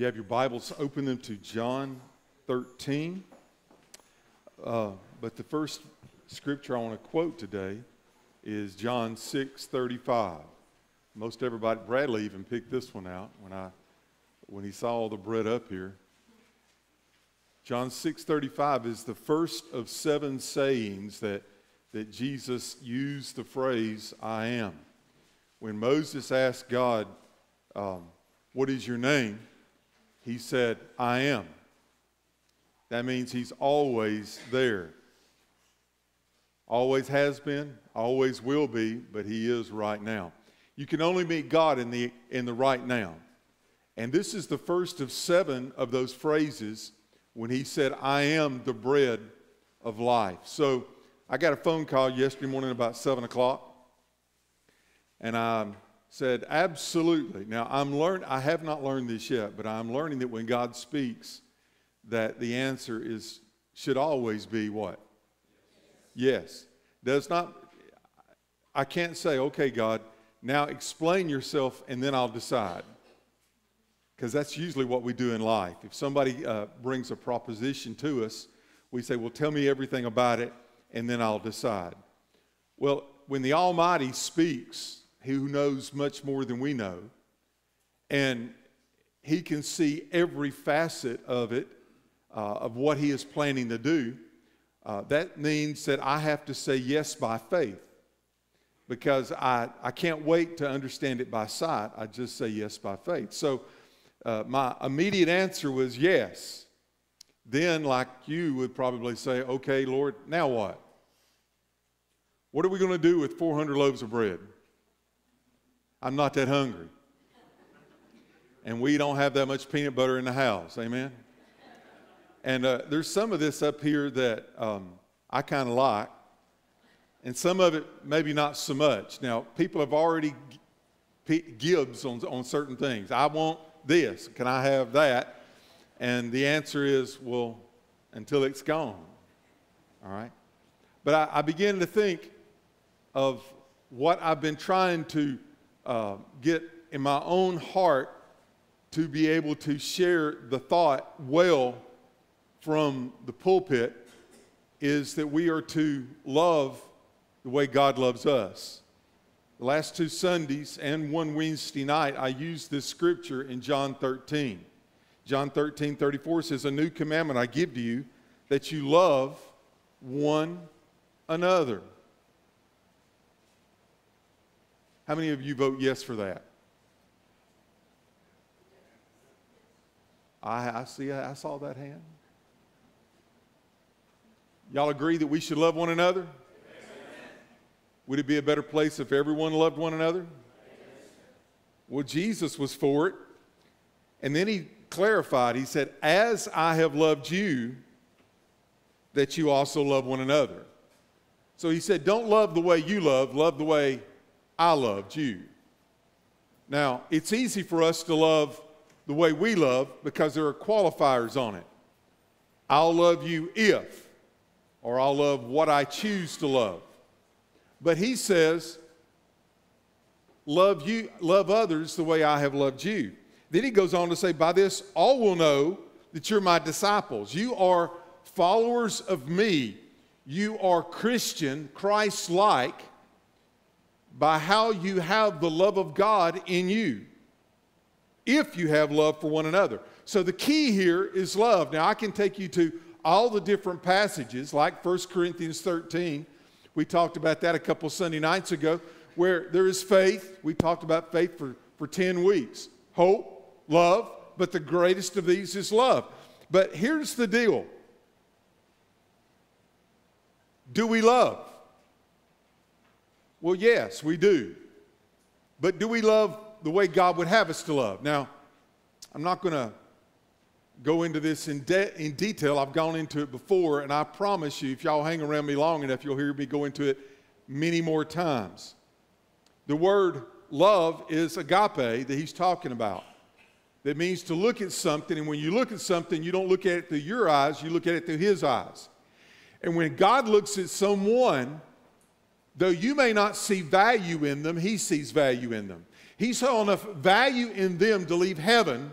You have your Bibles, open them to John 13. But the first scripture I want to quote today is John 6.35. Most everybody, Bradley even picked this one out when he saw all the bread up here. John 6.35 is the first of 7 sayings that Jesus used the phrase, I am. When Moses asked God, what is your name? He said, I am. That means he's always there. Always has been, always will be, but he is right now. You can only meet God in the right now. And this is the first of 7 of those phrases when he said, I am the bread of life. So I got a phone call yesterday morning about 7 o'clock. And I said, absolutely. Now, I have not learned this yet, but I'm learning that when God speaks, that the answer should always be what? Yes. I can't say, okay, God, now explain yourself and then I'll decide. Because that's usually what we do in life. If somebody brings a proposition to us, we say, well, tell me everything about it and then I'll decide. Well, when the Almighty speaks, who knows much more than we know, and he can see every facet of it, of what he is planning to do, that means that I have to say yes by faith, because I can't wait to understand it by sight. I just say yes by faith. So my immediate answer was yes. Then, like you would probably say, okay, Lord, now what? What are we going to do with 400 loaves of bread? I'm not that hungry. And we don't have that much peanut butter in the house, amen? And there's some of this up here that I kind of like, and some of it maybe not so much. Now, people have already gives on certain things. I want this. Can I have that? And the answer is, well, until it's gone, all right? But I began to think of what I've been trying to get in my own heart to be able to share the thought well from the pulpit, is that we are to love the way God loves us. The last 2 Sundays and one Wednesday night, I used this scripture in John 13. John 13:34 says, a new commandment I give to you, that you love one another. How many of you vote yes for that? I saw that hand. Y'all agree that we should love one another? Amen. Would it be a better place if everyone loved one another? Amen. Well, Jesus was for it. And then he clarified, he said, as I have loved you, that you also love one another. So he said, don't love the way you love the way I loved you. Now, it's easy for us to love the way we love because there are qualifiers on it. I'll love you if, or I'll love what I choose to love. But he says, love others the way I have loved you. Then he goes on to say, by this all will know that you're my disciples. You are followers of me. You are Christian, Christ-like, by how you have the love of God in you, if you have love for one another. So the key here is love. Now, I can take you to all the different passages, like 1 Corinthians 13. We talked about that a couple Sunday nights ago, where there is faith. We talked about faith for 10 weeks. Hope, love, but the greatest of these is love. But here's the deal. Do we love? Well, yes, we do. But do we love the way God would have us to love? Now, I'm not going to go into this in detail. I've gone into it before, and I promise you, if y'all hang around me long enough, you'll hear me go into it many more times. The word love is agape that he's talking about. That means to look at something, and when you look at something, you don't look at it through your eyes, you look at it through his eyes. And when God looks at someone, though you may not see value in them, he sees value in them. He saw enough value in them to leave heaven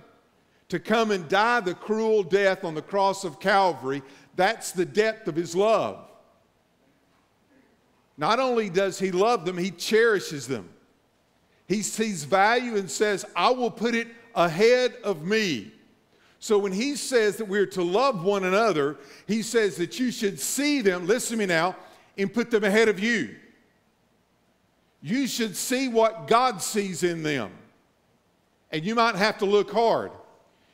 to come and die the cruel death on the cross of Calvary, that's the depth of his love. Not only does he love them, he cherishes them. He sees value and says, I will put it ahead of me. So when he says that we're to love one another, he says that you should see them, listen to me now, and put them ahead of you. You should see what God sees in them. And you might have to look hard.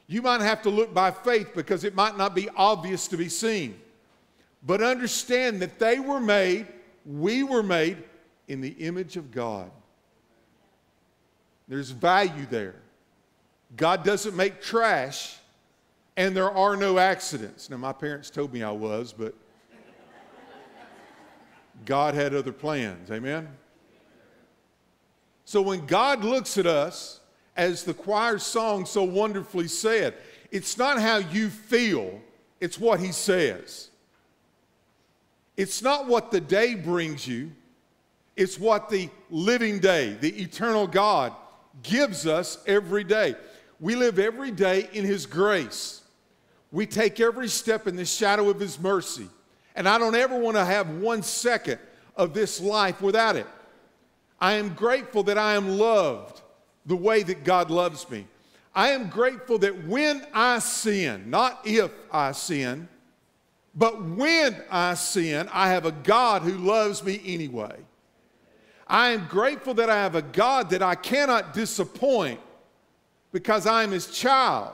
You might have to look by faith because it might not be obvious to be seen. But understand that they were made, we were made in the image of God. There's value there. God doesn't make trash, and there are no accidents. Now, my parents told me I was, but God had other plans. Amen? So when God looks at us, as the choir song so wonderfully said, it's not how you feel, it's what he says. It's not what the day brings you, it's what the living day, the eternal God, gives us every day. We live every day in his grace. We take every step in the shadow of his mercy. And I don't ever want to have 1 second of this life without it. I am grateful that I am loved the way that God loves me. I am grateful that when I sin, not if I sin, but when I sin, I have a God who loves me anyway. I am grateful that I have a God that I cannot disappoint because I am his child.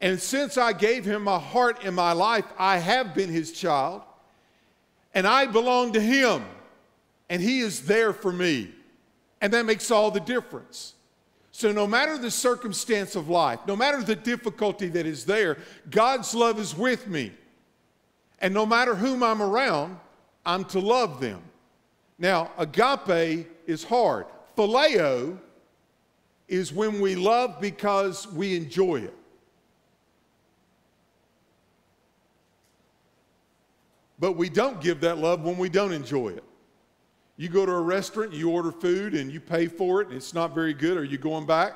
And since I gave him my heart and my life, I have been his child. And I belong to him. And he is there for me. And that makes all the difference. So no matter the circumstance of life, no matter the difficulty that is there, God's love is with me. And no matter whom I'm around, I'm to love them. Now, agape is hard. Phileo is when we love because we enjoy it. But we don't give that love when we don't enjoy it. You go to a restaurant, you order food, and you pay for it, and it's not very good. Are you going back?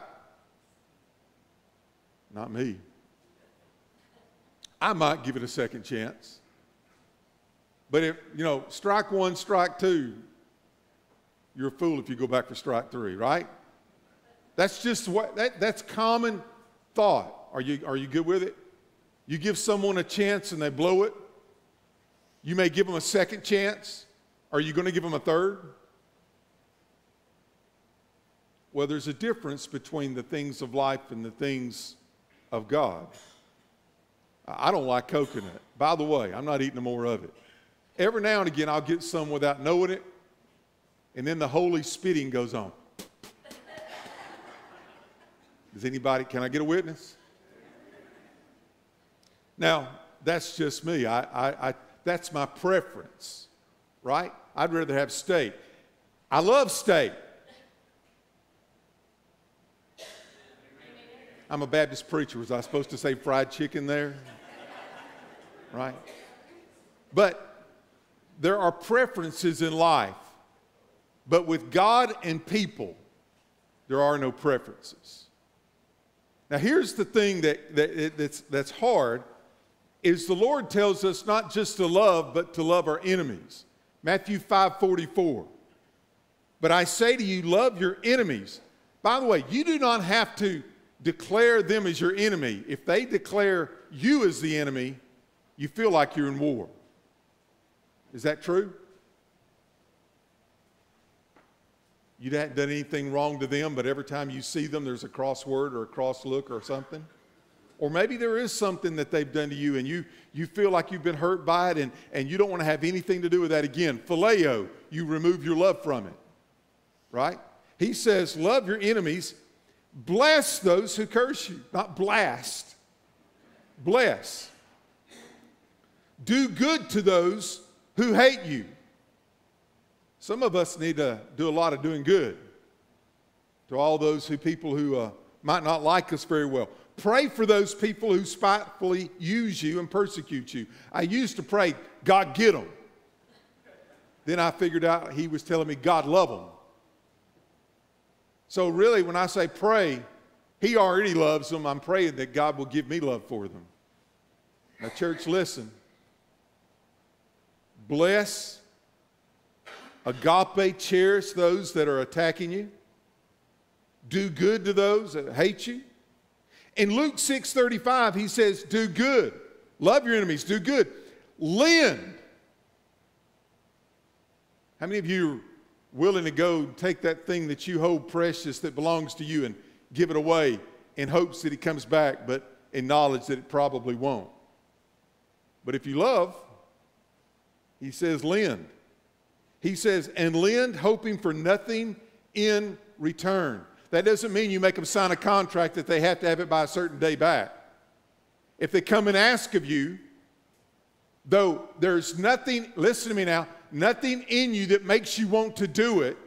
Not me. I might give it a second chance. But if, you know, strike one, strike two, you're a fool if you go back for strike three, right? That's just what, that's common thought. Are you good with it? You give someone a chance and they blow it. You may give them a second chance. Are you going to give them a third? Well, there's a difference between the things of life and the things of God. I don't like coconut. By the way, I'm not eating no more of it. Every now and again, I'll get some without knowing it, and then the holy spitting goes on. Does anybody, can I get a witness? Now, that's just me. That's my preference, right? I'd rather have steak. I love steak. I'm a Baptist preacher. Was I supposed to say fried chicken there? Right? But there are preferences in life, but with God and people, there are no preferences. Now, here's the thing that's hard, is the Lord tells us not just to love, but to love our enemies. Matthew 5:44. But I say to you, love your enemies. By the way, you do not have to declare them as your enemy. If they declare you as the enemy, you feel like you're in war. Is that true? You haven't done anything wrong to them, but every time you see them, there's a crossword or a cross look or something. Or maybe there is something that they've done to you, and you feel like you've been hurt by it, and you don't want to have anything to do with that again. Phileo, you remove your love from it, right? He says, love your enemies, bless those who curse you, not blast, bless. Do good to those who hate you. Some of us need to do a lot of doing good to all those people who might not like us very well. Pray for those people who spitefully use you and persecute you. I used to pray, God, get them. Then I figured out he was telling me, God, love them. So really, when I say pray, He already loves them. I'm praying that God will give me love for them. Now, church, listen. Bless, agape, cherish those that are attacking you. Do good to those that hate you. In Luke 6:35, he says, do good. Love your enemies. Do good. Lend. How many of you are willing to go take that thing that you hold precious that belongs to you and give it away in hopes that it comes back, but in knowledge that it probably won't? But if you love, he says lend. He says, and lend, hoping for nothing in return. That doesn't mean you make them sign a contract that they have to have it by a certain day back. If they come and ask of you, though there's nothing, listen to me now, nothing in you that makes you want to do it,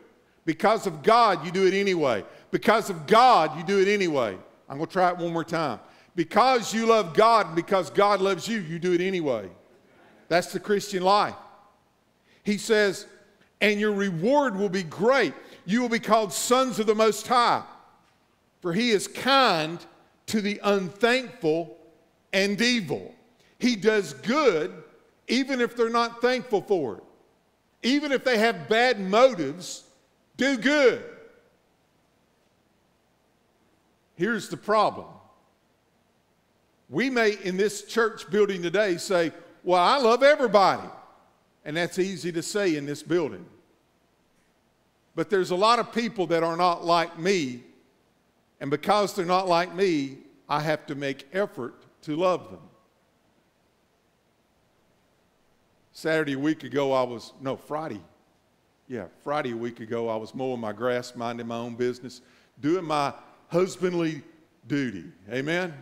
because of God, you do it anyway. Because of God, you do it anyway. I'm going to try it one more time. Because you love God and because God loves you, you do it anyway. That's the Christian life. He says, and your reward will be great. You will be called sons of the Most High, for he is kind to the unthankful and evil. He does good even if they're not thankful for it. Even if they have bad motives, do good. Here's the problem. We may, in this church building today, say, well, I love everybody. And that's easy to say in this building. But there's a lot of people that are not like me, and because they're not like me, I have to make effort to love them. Friday a week ago, I was mowing my grass, minding my own business, doing my husbandly duty. Amen?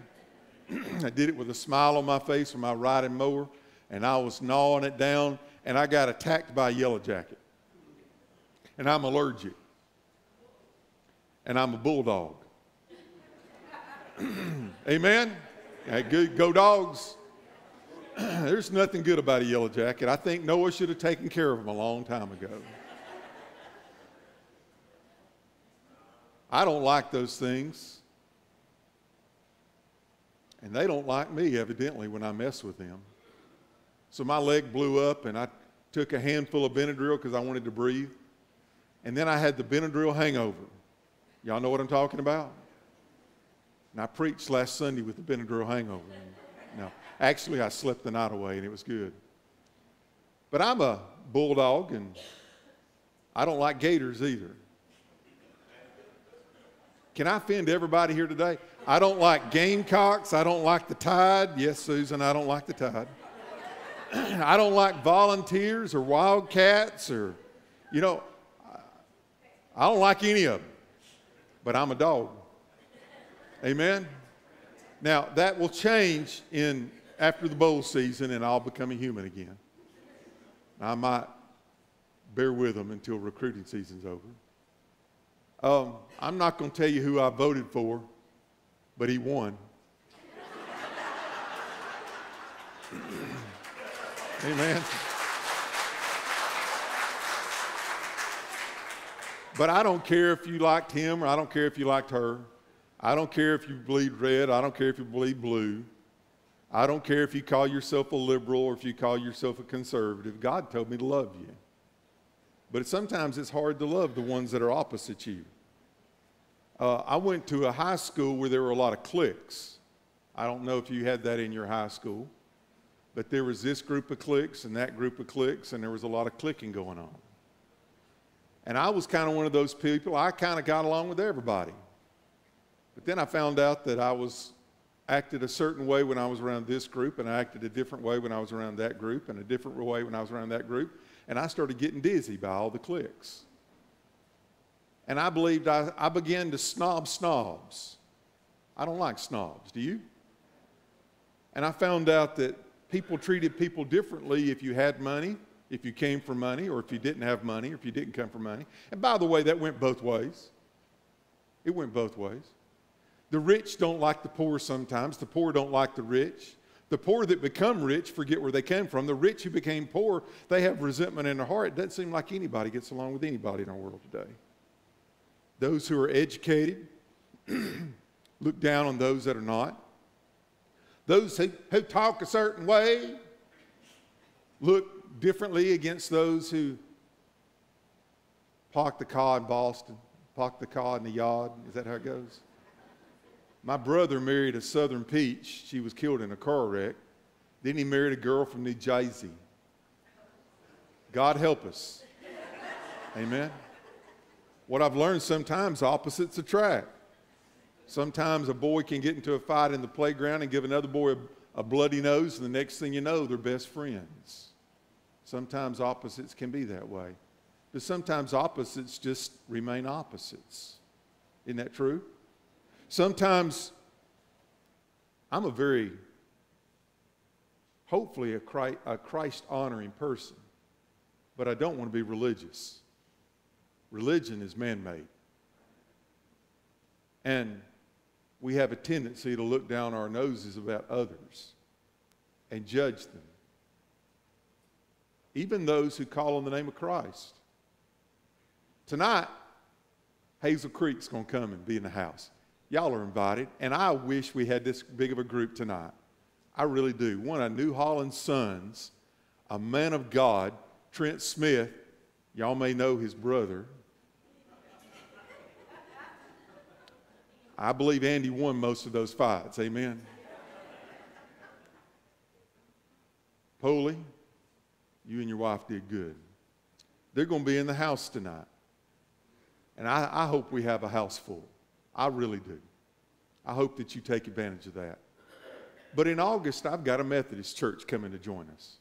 I did it with a smile on my face with my riding mower, and I was gnawing it down, and I got attacked by a yellow jacket. And I'm allergic. And I'm a bulldog. Amen? Go dogs. There's nothing good about a yellow jacket. I think Noah should have taken care of him a long time ago. I don't like those things. And they don't like me, evidently, when I mess with them. So my leg blew up, and I took a handful of Benadryl because I wanted to breathe. And then I had the Benadryl hangover. Y'all know what I'm talking about? And I preached last Sunday with the Benadryl hangover. No, actually, I slept the night away, and it was good. But I'm a bulldog, and I don't like gators either. Can I offend everybody here today? I don't like Gamecocks. I don't like the Tide. Yes, Susan, I don't like the Tide. I don't like Volunteers or Wildcats or, you know, I don't like any of them, but I'm a dog. Amen? Now, that will change after the bowl season, and I'll become a human again. I might bear with them until recruiting season's over. I'm not going to tell you who I voted for, but he won. Amen? But I don't care if you liked him, or I don't care if you liked her. I don't care if you bleed red. I don't care if you bleed blue. I don't care if you call yourself a liberal or if you call yourself a conservative. God told me to love you. But sometimes it's hard to love the ones that are opposite you. I went to a high school where there were a lot of cliques. I don't know if you had that in your high school. But there was this group of cliques and that group of cliques, and there was a lot of clicking going on. And I was kind of one of those people. I kind of got along with everybody. But then I found out that I acted a certain way when I was around this group, and I acted a different way when I was around that group, and a different way when I was around that group. And I started getting dizzy by all the cliques. And I believed I began to snob snobs. I don't like snobs. Do you? And I found out that people treated people differently if you had money, if you came for money, or if you didn't have money, or if you didn't come for money. And by the way, that went both ways. It went both ways. The rich don't like the poor sometimes. The poor don't like the rich. The poor that become rich forget where they came from. The rich who became poor, they have resentment in their heart. It doesn't seem like anybody gets along with anybody in our world today. Those who are educated, look down on those that are not. Those who talk a certain way look differently against those who park the car in Boston, park the car in the yard. Is that how it goes? My brother married a Southern peach. She was killed in a car wreck. Then he married a girl from New Jersey. God help us. Amen. What I've learned, sometimes opposites attract. Sometimes a boy can get into a fight in the playground and give another boy a bloody nose, and the next thing you know, they're best friends. Sometimes opposites can be that way. But sometimes opposites just remain opposites. Isn't that true? Sometimes I'm a very, hopefully a Christ-honoring person, but I don't want to be religious. Religion is man-made. And we have a tendency to look down our noses about others and judge them. Even those who call on the name of Christ. Tonight, Hazel Creek's going to come and be in the house. Y'all are invited, and I wish we had this big of a group tonight. I really do. One of New Holland's sons, a man of God, Trent Smith, y'all may know his brother. I believe Andy won most of those fights, amen? Polly, you and your wife did good. They're going to be in the house tonight. And I hope we have a house full. I really do. I hope that you take advantage of that. But in August, I've got a Methodist church coming to join us.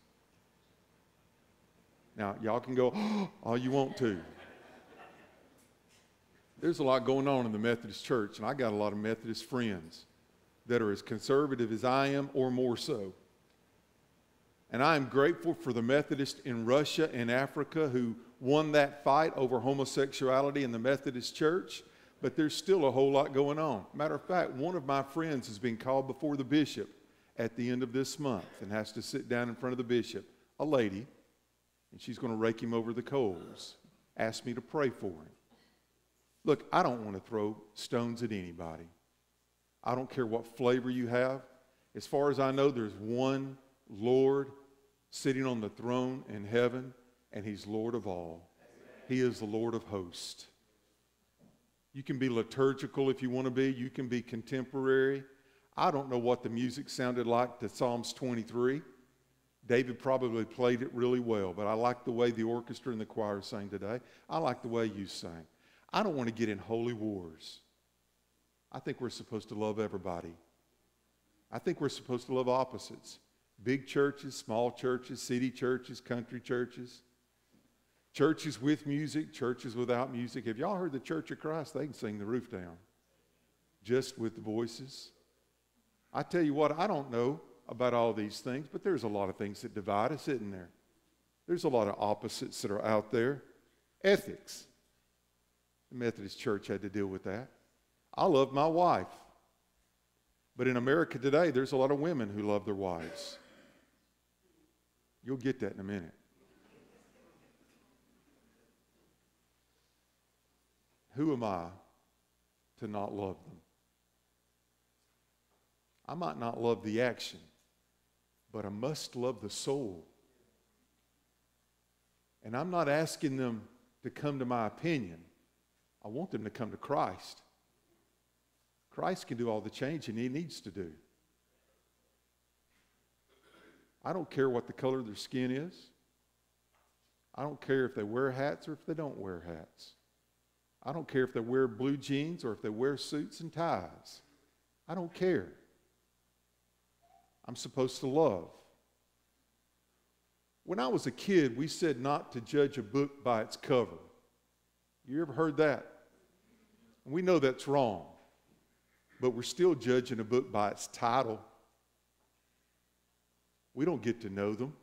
Now, y'all can go, oh, all you want to. There's a lot going on in the Methodist church, and I got a lot of Methodist friends that are as conservative as I am or more so. And I am grateful for the Methodists in Russia and Africa who won that fight over homosexuality in the Methodist church, but there's still a whole lot going on. Matter of fact, one of my friends has been called before the bishop at the end of this month and has to sit down in front of the bishop, a lady, and she's going to rake him over the coals, ask me to pray for him. Look, I don't want to throw stones at anybody. I don't care what flavor you have. As far as I know, there's one Lord sitting on the throne in heaven, and he's Lord of all. He is the Lord of hosts. You can be liturgical if you want to be. You can be contemporary. I don't know what the music sounded like to Psalms 23. David probably played it really well, but I like the way the orchestra and the choir sang today. I like the way you sang. I don't want to get in holy wars. I think we're supposed to love everybody. I think we're supposed to love opposites. Big churches, small churches, city churches, country churches. Churches with music, churches without music. Have y'all heard the Church of Christ? They can sing the roof down just with the voices. I tell you what, I don't know about all these things, but there's a lot of things that divide us, isn't there? There's a lot of opposites that are out there. Ethics. The Methodist Church had to deal with that. I love my wife. But in America today, there's a lot of women who love their wives. You'll get that in a minute. Who am I to not love them? I might not love the action, but I must love the soul. And I'm not asking them to come to my opinion. I want them to come to Christ. Christ can do all the changing he needs to do. I don't care what the color of their skin is. I don't care if they wear hats or if they don't wear hats. I don't care if they wear blue jeans or if they wear suits and ties. I don't care. I'm supposed to love. When I was a kid, we said not to judge a book by its cover. You ever heard that? We know that's wrong, but we're still judging a book by its title. We don't get to know them.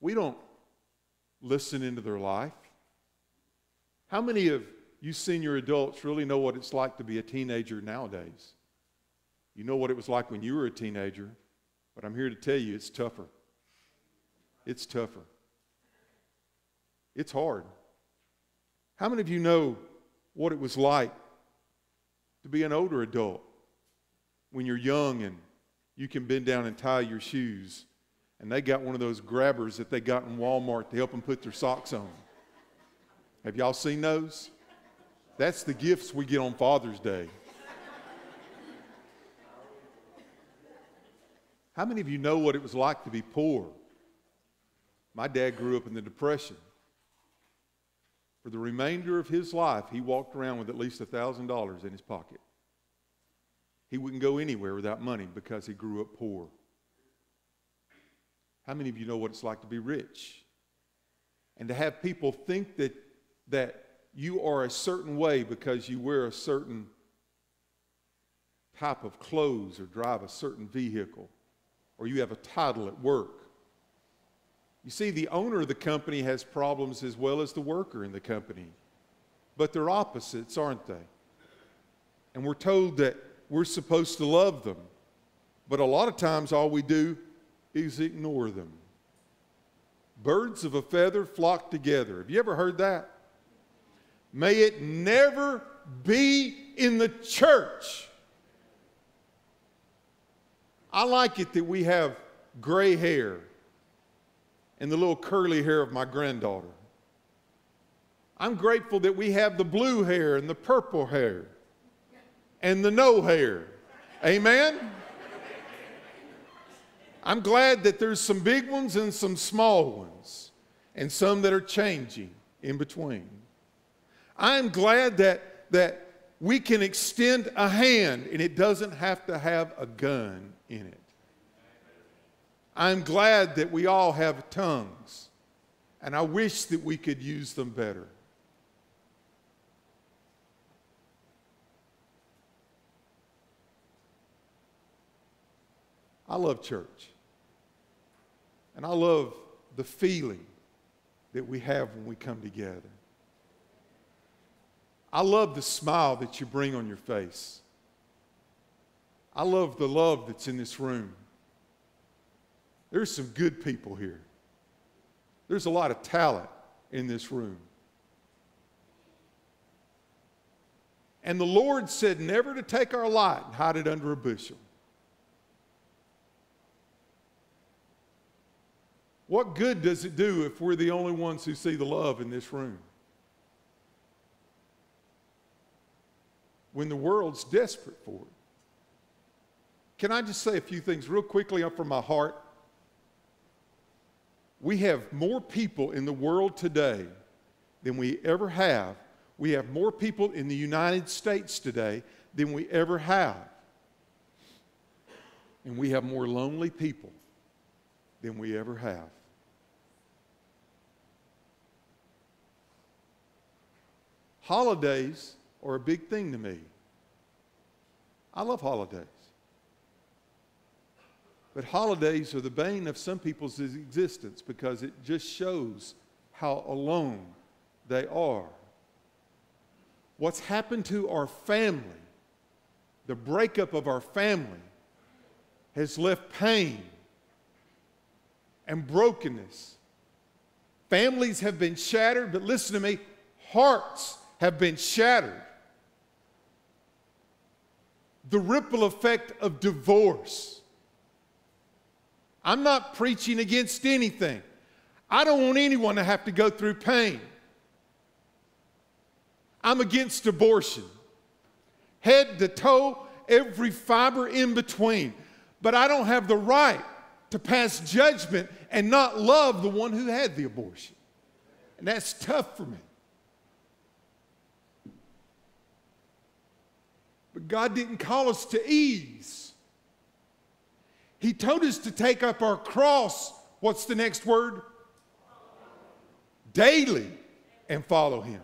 We don't listen into their life. How many of you senior adults really know what it's like to be a teenager nowadays? You know what it was like when you were a teenager, but I'm here to tell you it's tougher. It's tougher. It's hard. How many of you know what it was like to be an older adult when you're young and you can bend down and tie your shoes. And they got one of those grabbers that they got in Walmart to help them put their socks on. Have y'all seen those? That's the gifts we get on Father's Day. How many of you know what it was like to be poor? My dad grew up in the Depression. For the remainder of his life, he walked around with at least $1,000 in his pocket. He wouldn't go anywhere without money because he grew up poor. How many of you know what it's like to be rich? And to have people think that you are a certain way because you wear a certain type of clothes or drive a certain vehicle, or you have a title at work. You see, the owner of the company has problems as well as the worker in the company, but they're opposites, aren't they? And we're told that we're supposed to love them, but a lot of times all we do is ignore them. Birds of a feather flock together. Have you ever heard that? May it never be in the church. I like it that we have gray hair and the little curly hair of my granddaughter. I'm grateful that we have the blue hair and the purple hair and the no hair. Amen? I'm glad that there's some big ones and some small ones and some that are changing in between. I'm glad that we can extend a hand and it doesn't have to have a gun in it. I'm glad that we all have tongues, and I wish that we could use them better. I love church, and I love the feeling that we have when we come together. I love the smile that you bring on your face. I love the love that's in this room. There's some good people here. There's a lot of talent in this room. And the Lord said never to take our light and hide it under a bushel. What good does it do if we're the only ones who see the love in this room? When the world's desperate for it. Can I just say a few things real quickly up from my heart? We have more people in the world today than we ever have. We have more people in the United States today than we ever have. And we have more lonely people than we ever have. Holidays are a big thing to me. I love holidays. But holidays are the bane of some people's existence because it just shows how alone they are. What's happened to our family, the breakup of our family, has left pain and brokenness. Families have been shattered, but listen to me, hearts have been shattered. The ripple effect of divorce. I'm not preaching against anything. I don't want anyone to have to go through pain. I'm against abortion. Head to toe, every fiber in between. But I don't have the right to pass judgment and not love the one who had the abortion. And that's tough for me. But God didn't call us to ease. He told us to take up our cross. What's the next word? Daily, and follow Him.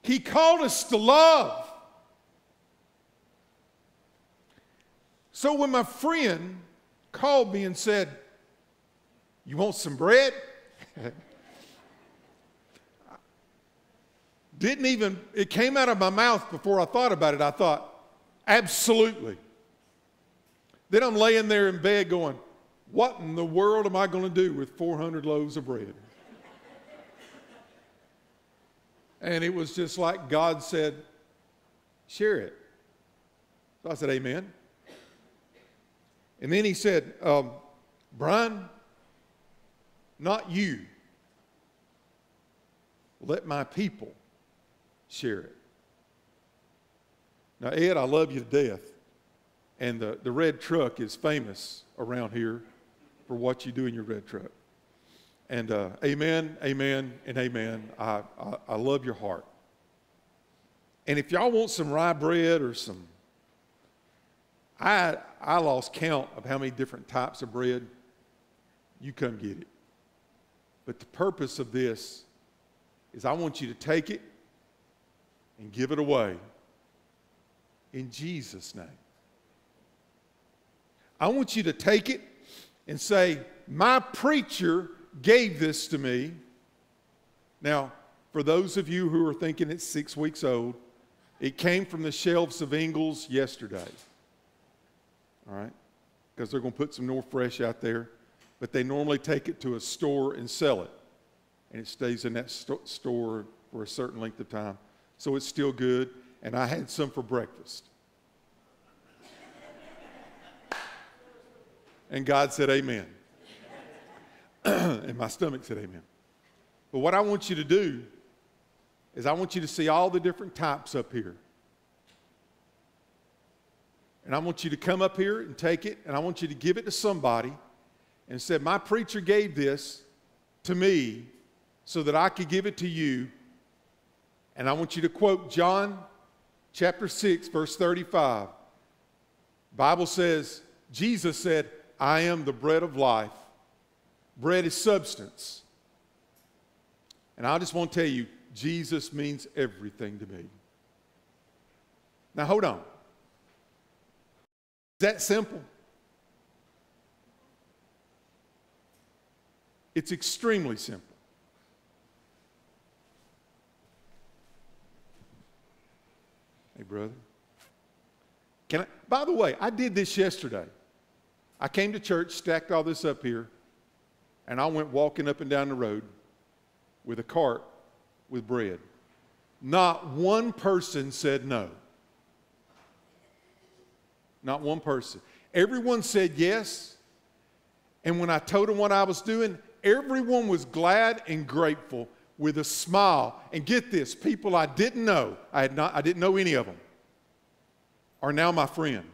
He called us to love. So when my friend called me and said, "You want some bread?" It came out of my mouth before I thought about it. I thought, absolutely. Then I'm laying there in bed going, what in the world am I going to do with 400 loaves of bread? And it was just like God said, share it. So I said, amen. And then he said, Brian, not you. Let my people share it. Now, Ed, I love you to death. And the red truck is famous around here for what you do in your red truck. And amen, amen, and amen. I love your heart. And if y'all want some rye bread or some, I lost count of how many different types of bread. You come get it. But the purpose of this is I want you to take it and give it away in Jesus' name. I want you to take it and say, my preacher gave this to me. Now, for those of you who are thinking it's 6 weeks old, it came from the shelves of Ingles yesterday. All right? Because they're going to put some more fresh out there. But they normally take it to a store and sell it. And it stays in that store for a certain length of time. So it's still good. And I had some for breakfast. And God said, amen. And my stomach said, amen. But what I want you to do is I want you to see all the different types up here. And I want you to come up here and take it, and I want you to give it to somebody and say, my preacher gave this to me so that I could give it to you. And I want you to quote John chapter 6, verse 35. The Bible says, Jesus said, I am the bread of life. Bread is substance. And I just want to tell you, Jesus means everything to me. Now, hold on. It's that simple. It's extremely simple. Hey, brother. By the way, I did this yesterday. I came to church, stacked all this up here, and I went walking up and down the road with a cart with bread. Not one person said no. Not one person. Everyone said yes. And when I told them what I was doing, everyone was glad and grateful with a smile. And get this, people I didn't know, I didn't know any of them, are now my friend.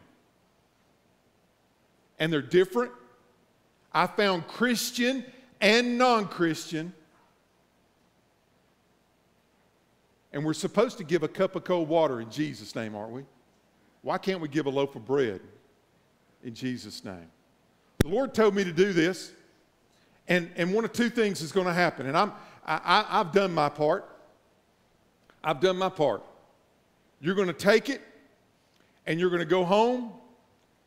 And they're different. I found Christian and non-Christian. And we're supposed to give a cup of cold water in Jesus' name, aren't we? Why can't we give a loaf of bread in Jesus' name? The Lord told me to do this. And one of two things is going to happen. And I've done my part. I've done my part. You're going to take it, and you're going to go home,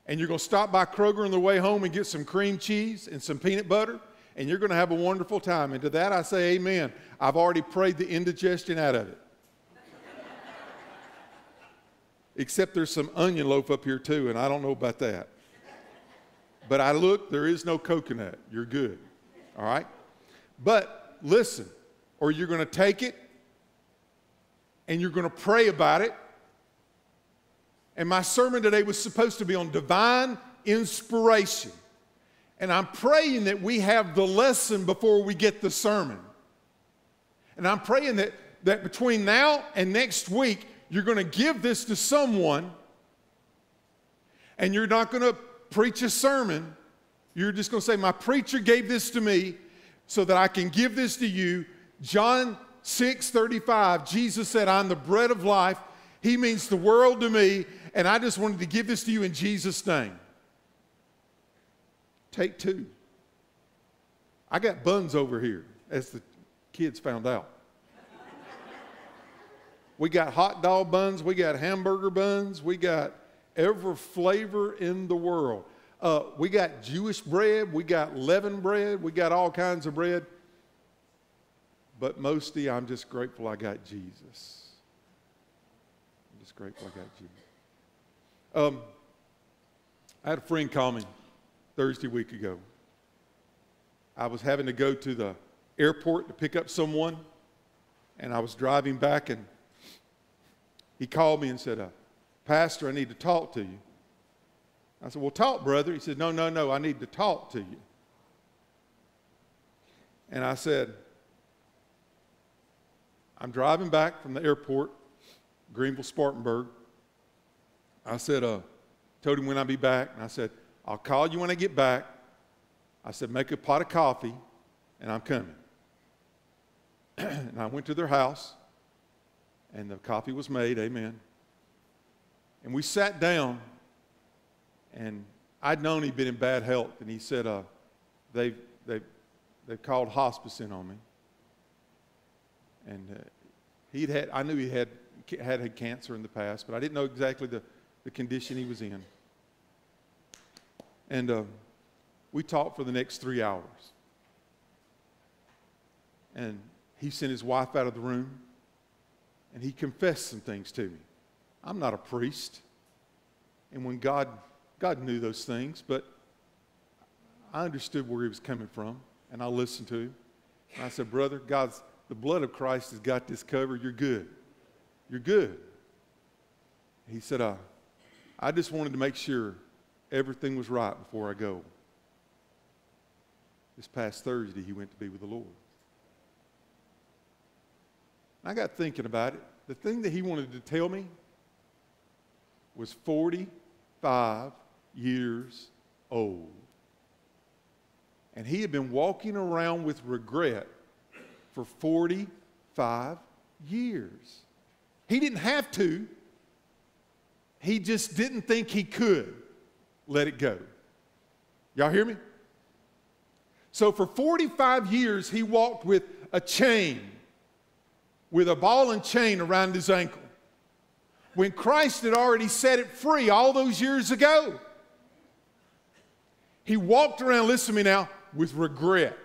and you're going to stop by Kroger on the way home and get some cream cheese and some peanut butter, and you're going to have a wonderful time. And to that I say amen. I've already prayed the indigestion out of it. Except there's some onion loaf up here too, and I don't know about that. But I looked, there is no coconut. You're good. All right? But listen, or you're going to take it, and you're going to pray about it. And my sermon today was supposed to be on divine inspiration. And I'm praying that we have the lesson before we get the sermon. And I'm praying that between now and next week, you're going to give this to someone. And you're not going to preach a sermon. You're just going to say, my preacher gave this to me so that I can give this to you. John 6:35, Jesus said, I'm the bread of life. He means the world to me, and I just wanted to give this to you in Jesus' name. Take two. I got buns over here, as the kids found out. We got hot dog buns. We got hamburger buns. We got every flavor in the world. We got Jewish bread. We got leavened bread. We got all kinds of bread. But mostly, I'm just grateful I got Jesus. It's grateful I got you. I had a friend call me Thursday week ago. I was having to go to the airport to pick up someone, and I was driving back, and he called me and said, Pastor, I need to talk to you. I said, well, talk, brother. He said, no, I need to talk to you. And I said, I'm driving back from the airport, Greenville, Spartanburg. I said, told him when I'd be back, and I said, I'll call you when I get back. I said, make a pot of coffee, and I'm coming. And I went to their house, and the coffee was made, amen. And we sat down, and I'd known he'd been in bad health, and he said, they called hospice in on me. And I knew he had cancer in the past, but I didn't know exactly the condition he was in. And we talked for the next 3 hours. And he sent his wife out of the room, and he confessed some things to me. I'm not a priest. And when God knew those things, but I understood where he was coming from, and I listened to him. And I said, brother, the blood of Christ has got this covered. You're good. You're good. He said, I just wanted to make sure everything was right before I go. This past Thursday, he went to be with the Lord. And I got thinking about it. The thing that he wanted to tell me was 45 years old. And he had been walking around with regret for 45 years. He didn't have to. He just didn't think he could let it go. Y'all hear me? So for 45 years, he walked with a chain, with a ball and chain around his ankle, when Christ had already set it free all those years ago. He walked around, listen to me now, with regret,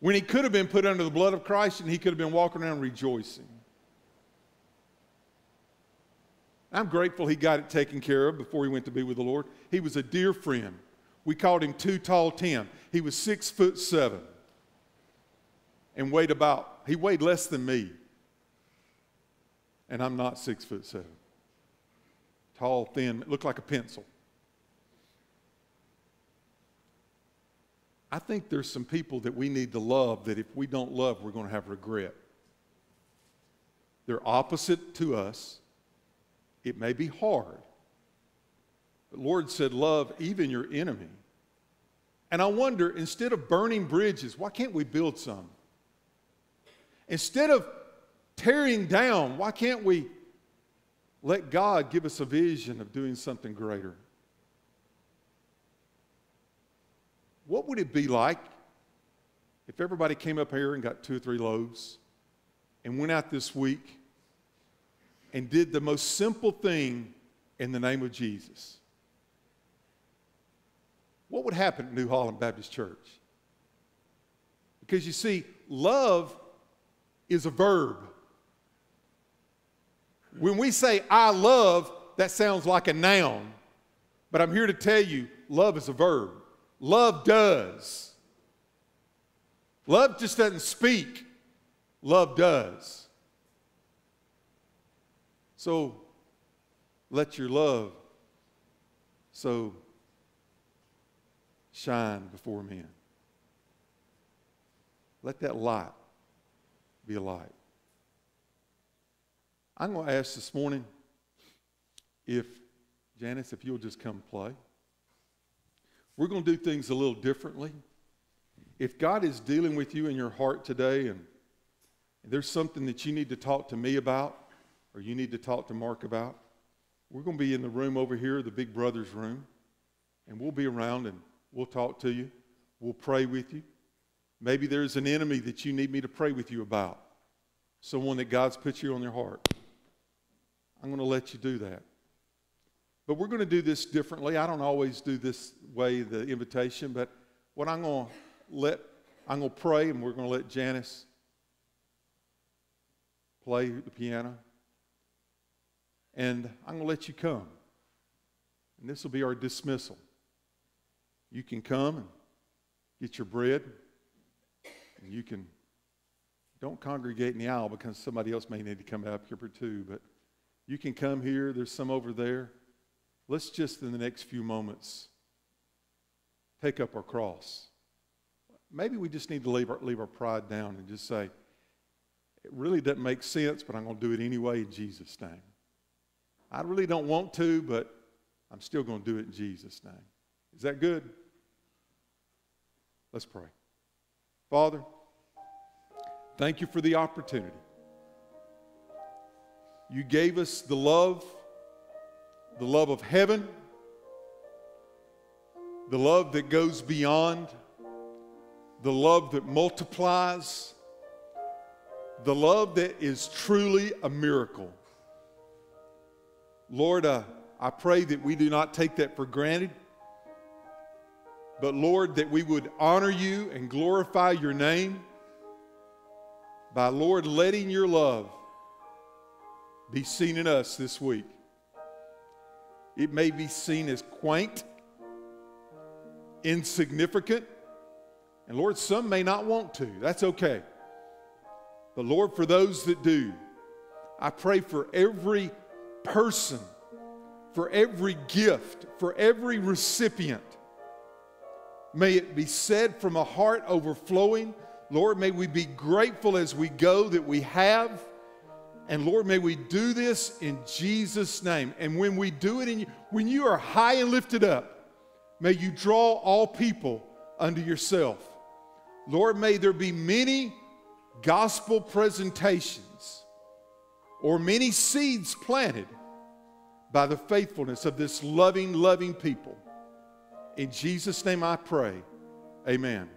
when he could have been put under the blood of Christ and he could have been walking around rejoicing. I'm grateful he got it taken care of before he went to be with the Lord. He was a dear friend. We called him Too Tall Tim. He was 6'7" and he weighed less than me. And I'm not 6'7". Tall, thin, looked like a pencil. I think there's some people that we need to love that if we don't love, we're going to have regret. They're opposite to us. It may be hard. The Lord said, love even your enemy. And I wonder, instead of burning bridges, why can't we build some? Instead of tearing down, why can't we let God give us a vision of doing something greater? What would it be like if everybody came up here and got 2 or 3 loaves and went out this week and did the most simple thing in the name of Jesus? What would happen at New Holland Baptist Church? Because you see, love is a verb. When we say, I love, that sounds like a noun. But I'm here to tell you, love is a verb. Love does. Love just doesn't speak. Love does. So let your love so shine before men. Let that light be a light. I'm going to ask this morning if, Janice, if you'll just come play. We're going to do things a little differently. If God is dealing with you in your heart today and there's something that you need to talk to me about, or you need to talk to Mark about, we're going to be in the room over here, the big brother's room, and we'll be around and we'll talk to you. We'll pray with you. Maybe there's an enemy that you need me to pray with you about, someone that God's put you on your heart. I'm going to let you do that. But we're going to do this differently. I don't always do this way, the invitation, but what I'm going to pray, and we're going to let Janice play the piano. And I'm going to let you come. And this will be our dismissal. You can come and get your bread. And you can, don't congregate in the aisle because somebody else may need to come up here for too, but You can come here. There's some over there. Let's just in the next few moments take up our cross. Maybe we just need to leave our pride down and just say, it really doesn't make sense, but I'm going to do it anyway in Jesus' name. I really don't want to, but I'm still going to do it in Jesus' name. Is that good? Let's pray. Father, thank you for the opportunity. You gave us the love of heaven, the love that goes beyond, the love that multiplies, the love that is truly a miracle. Lord, I pray that we do not take that for granted, but Lord, that we would honor you and glorify your name by, Lord, letting your love be seen in us this week. It may be seen as quaint, insignificant, and Lord, some may not want to. That's okay. But Lord, for those that do, I pray for every person, for every gift, for every recipient. May it be said from a heart overflowing. Lord, may we be grateful as we go that we have. And Lord, may we do this in Jesus' name. And when we do it in you, when you are high and lifted up, may you draw all people unto yourself. Lord, may there be many gospel presentations or many seeds planted by the faithfulness of this loving people. In Jesus' name I pray. Amen.